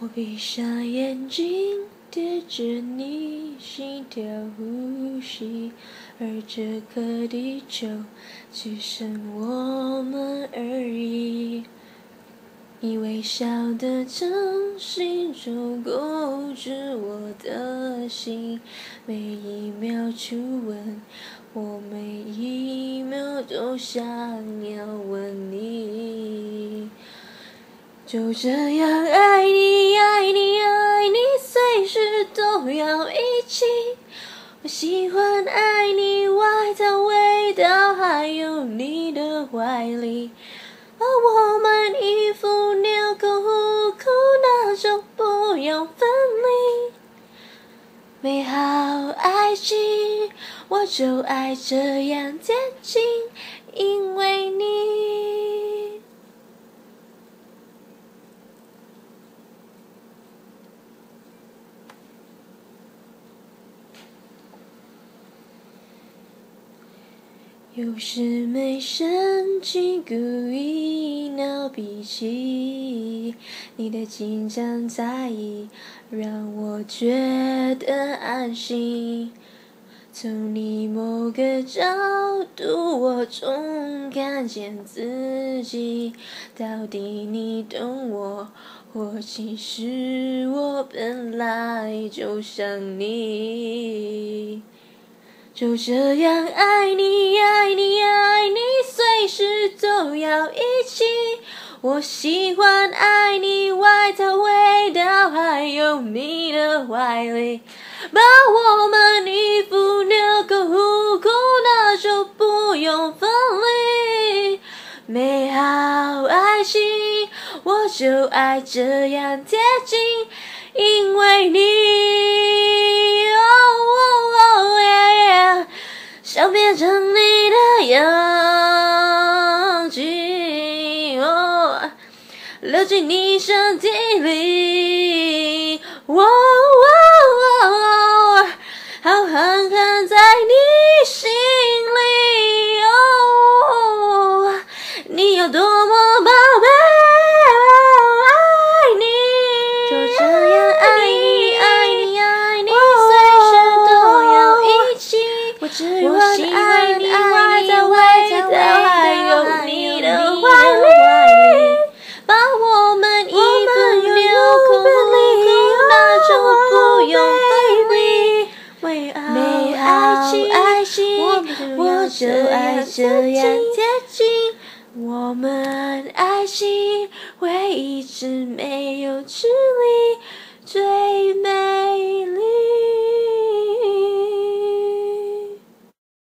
我闭上眼睛，贴着你心跳呼吸，而这个地球只剩我们而已。你微笑的掌心中勾着我的心，每一秒初吻，我每一秒都想要吻你。就这样爱你爱你爱你，随时都要一起。我喜欢爱你外套味道，还有你的怀里。而我们衣服纽扣互扣，那种不要分离。美好爱情，我就爱这样贴近，因为你。有时没生气，故意闹脾气，你的紧张在意让我觉得安心。从你某个角度，我总看见自己，到底你懂我，或其实我本来就像你。就这样爱你爱你爱你，随时都要一起。我喜欢爱你外套味道，还有你的怀里。把我们衣服纽扣互扣，那就不用分离。美好爱情，我就爱这样贴近，因为你。想变成你的氧气，流进你身体里，浩瀚看在你心里。你有多么宝贝，爱你，就这样爱你爱你爱你，随时都要一起。我只有我就爱这样贴近，我们爱情会一直没有迟